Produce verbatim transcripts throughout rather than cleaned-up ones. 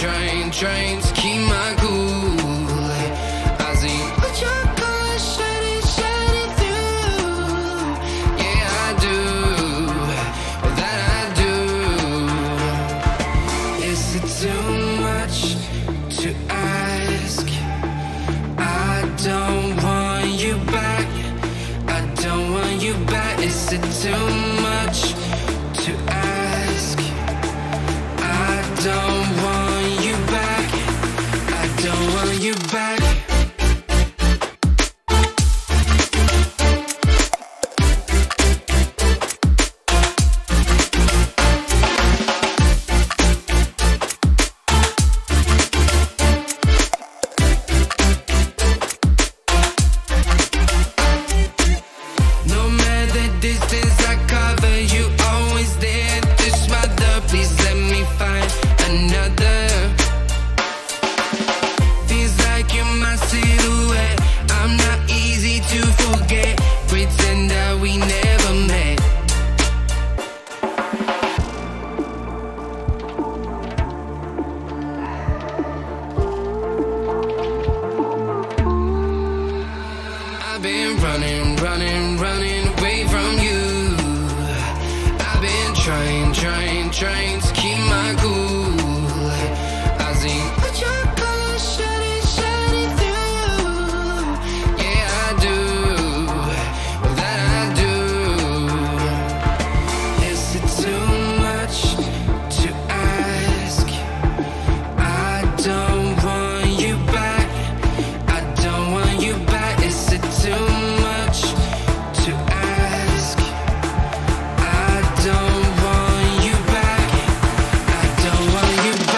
Drain, drain, ski magul as he put your color shining, shining through. Yeah, I do, that I do. Is it too much to ask? I don't want you back, I don't want you back. Is it too much to ask? I don't want you back, I don't want you back. No matter distance, I cover you, always there. This mother, please let me find another. Feels like you're my silhouette, I'm not easy to forget. Pretend that we never met. I've been running, running, running away from you. I've been trying, trying, trying to keep my cool. I see put your color shining, shining through. Yeah, I do, that I do. Is it too much to ask? I don't want you back, I don't want you back. Is it too much to ask? I don't want you back, I don't want you back.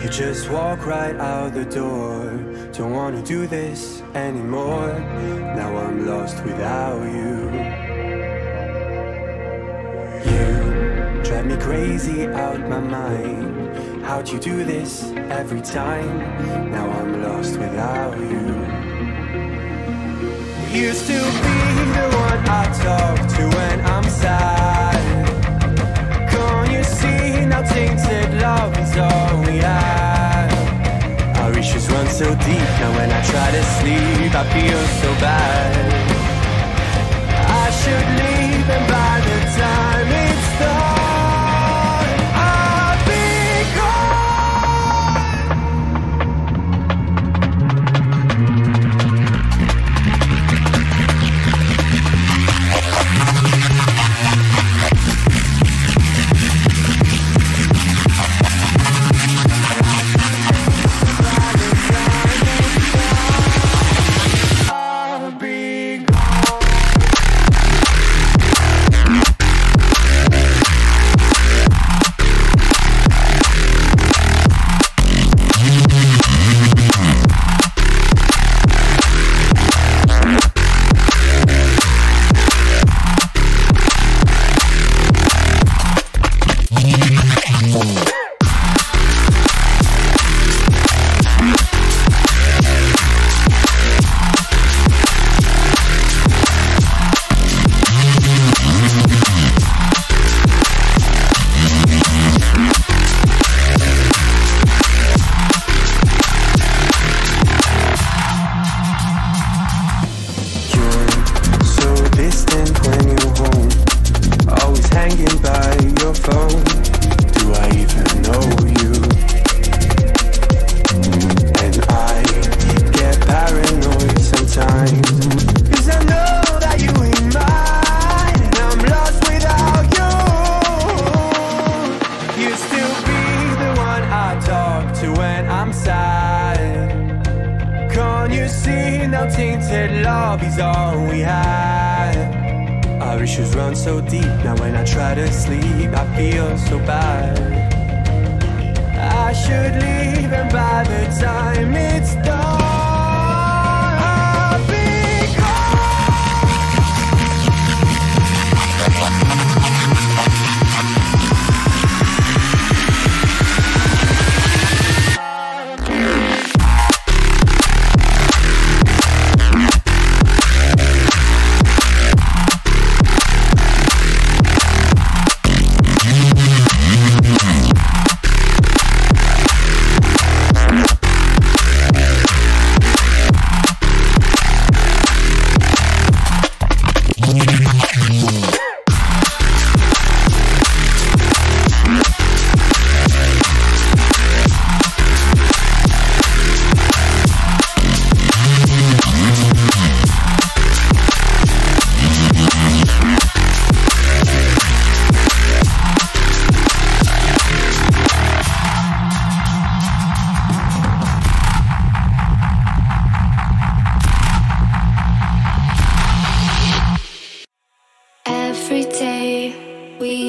You just walk right out the door. Don't wanna do this anymore. Now I'm lost without you. You drive me crazy out my mind. How'd you do this every time? Now I'm lost without you. You used to be the one I talk to when I'm sad. Can't you see now tainted love is all we have? Just run so deep, now when I try to sleep, I feel so bad. I should leave, and by the time it's done, I'll be be tainted love is all we had. Our issues run so deep, now when I try to sleep I feel so bad. I should leave, and by the time it's done I'll be we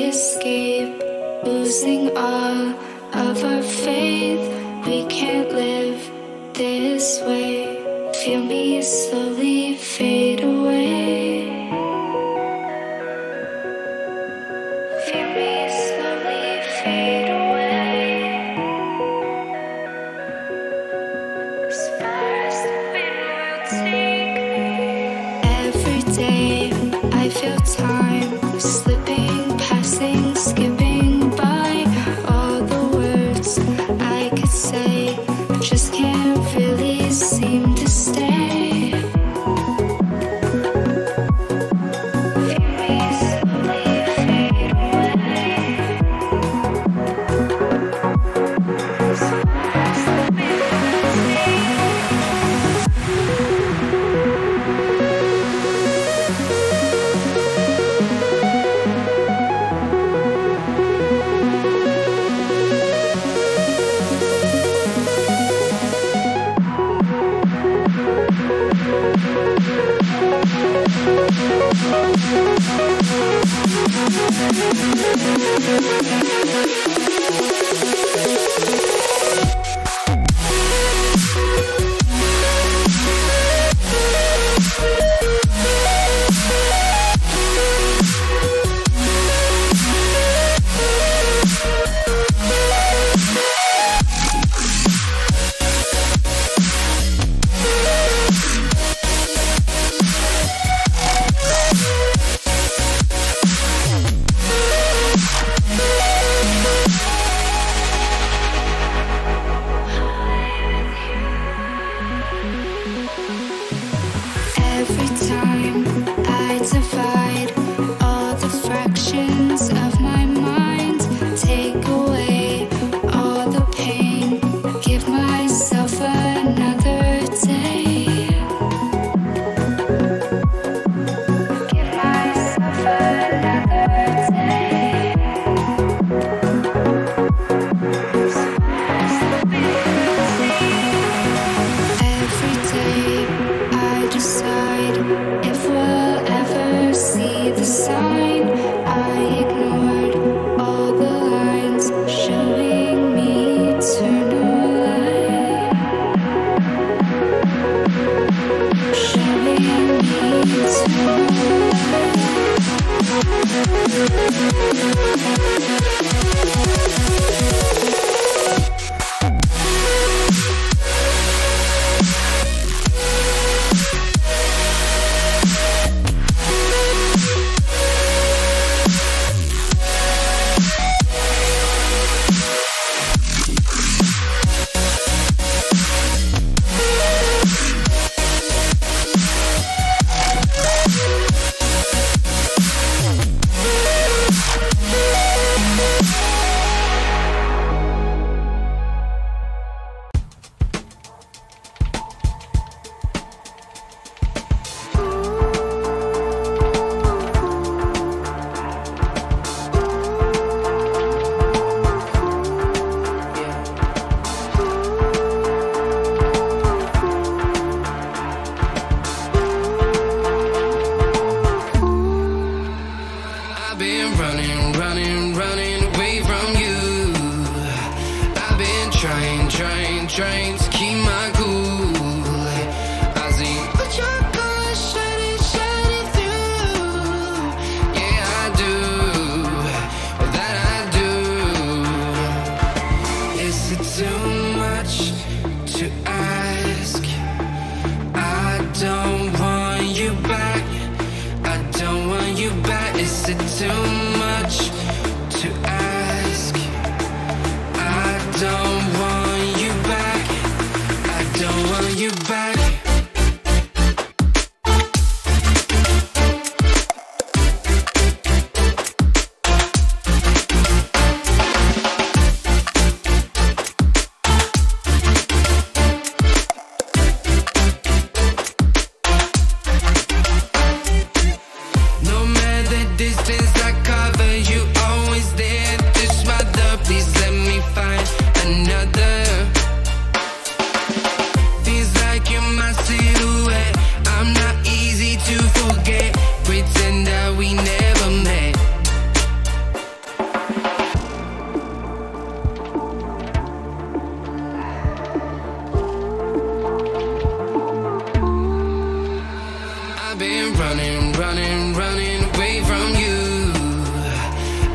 running, running, running away from you.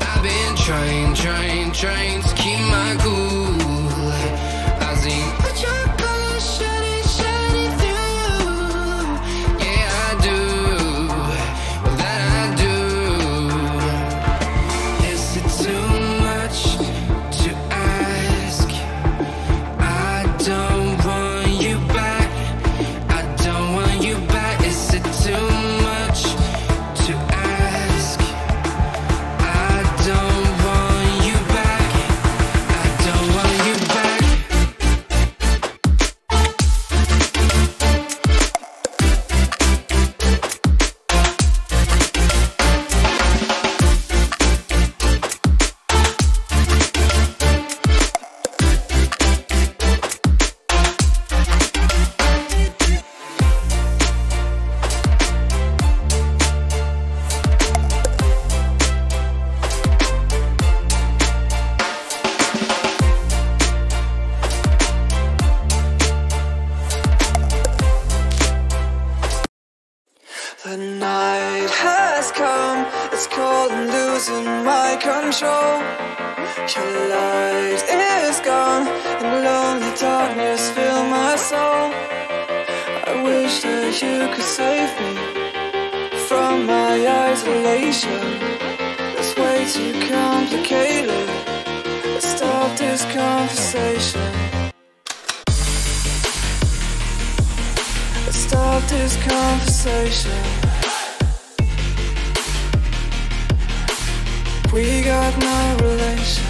I've been trying, trying, trying to keep my cool. I sing what your color shining, shining through. Yeah, I do, well, that I do. Is it too much to ask? I don't want you back, I don't want you back. Is it too much to ask? I don't want you back, I don't want you back. The night has come, it's cold and losing my control. Your light is gone, and lonely darkness fills my soul. I wish that you could save me from my isolation. It's way too complicated. Let's stop this conversation. Let's stop this conversation. We got no relation.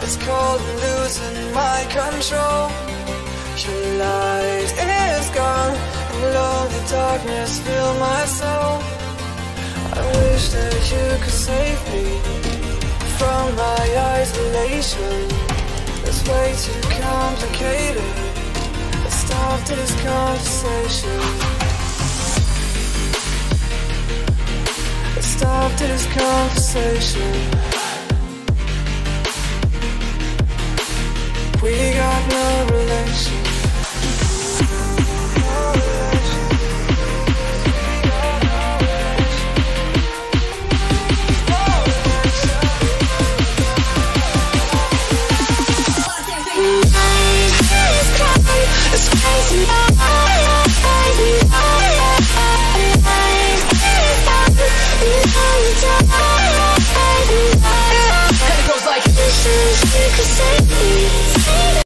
It's cold and losing my control. Your light is gone, and lonely darkness fills my soul. I wish that you could save me from my isolation. It's way too complicated. Let's stop this conversation. Let's stop this conversation. We got no relation.